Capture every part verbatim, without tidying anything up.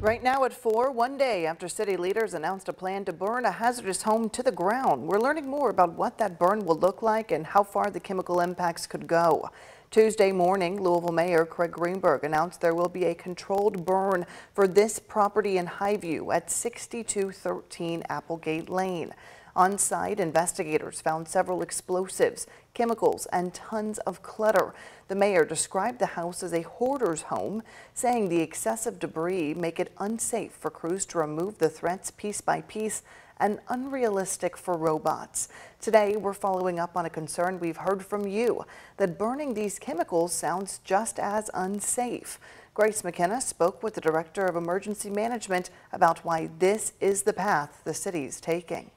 Right now at four, one day after city leaders announced a plan to burn a hazardous home to the ground. We're learning more about what that burn will look like and how far the chemical impacts could go. Tuesday morning, Louisville Mayor Craig Greenberg announced there will be a controlled burn for this property in Highview at sixty-two thirteen Applegate Lane. On site, investigators found several explosives, chemicals, and tons of clutter. The mayor described the house as a hoarder's home, saying the excessive debris make it unsafe for crews to remove the threats piece by piece and unrealistic for robots. Today, we're following up on a concern we've heard from you, that burning these chemicals sounds just as unsafe. Grace McKenna spoke with the Director of Emergency Management about why this is the path the city's taking.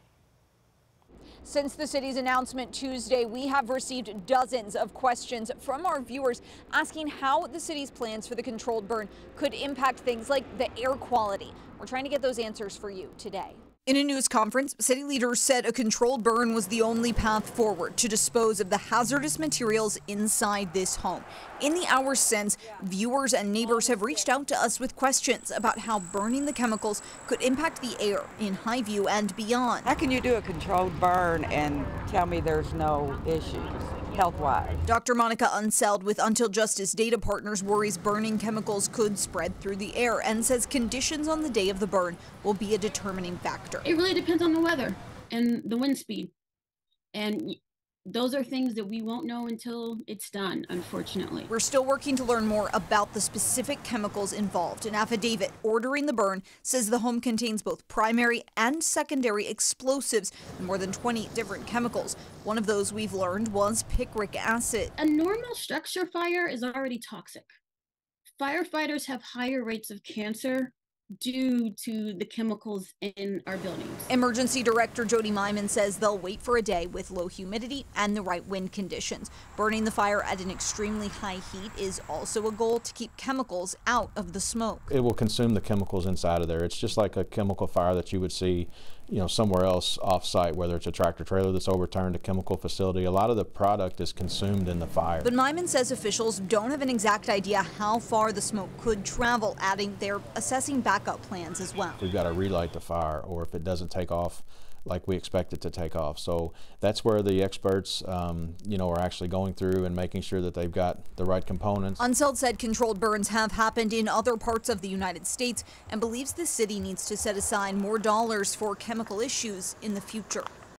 Since the city's announcement Tuesday, we have received dozens of questions from our viewers asking how the city's plans for the controlled burn could impact things like the air quality. We're trying to get those answers for you today. In a news conference, city leaders said a controlled burn was the only path forward to dispose of the hazardous materials inside this home. In the hours since, viewers and neighbors have reached out to us with questions about how burning the chemicals could impact the air in Highview and beyond. How can you do a controlled burn and tell me there's no issues? Health-wise. Doctor Monica Unseld with Until Justice Data Partners worries burning chemicals could spread through the air and says conditions on the day of the burn will be a determining factor. It really depends on the weather and the wind speed, and those are things that we won't know until it's done, unfortunately. We're still working to learn more about the specific chemicals involved. An affidavit ordering the burn says the home contains both primary and secondary explosives and more than twenty different chemicals. One of those we've learned was picric acid. A normal structure fire is already toxic. Firefighters have higher rates of cancer due to the chemicals in our buildings. Emergency Director Jody Myman says they'll wait for a day with low humidity and the right wind conditions. Burning the fire at an extremely high heat is also a goal to keep chemicals out of the smoke. It will consume the chemicals inside of there. It's just like a chemical fire that you would see, you know, somewhere else off-site, whether it's a tractor trailer that's overturned, a chemical facility. A lot of the product is consumed in the fire. But Myman says officials don't have an exact idea how far the smoke could travel, adding they're assessing backup plans as well. We've got to relight the fire, or if it doesn't take off like we expect it to take off. So that's where the experts, um, you know, are actually going through and making sure that they've got the right components. Unseld said controlled burns have happened in other parts of the United States and believes the city needs to set aside more dollars for chemical issues in the future.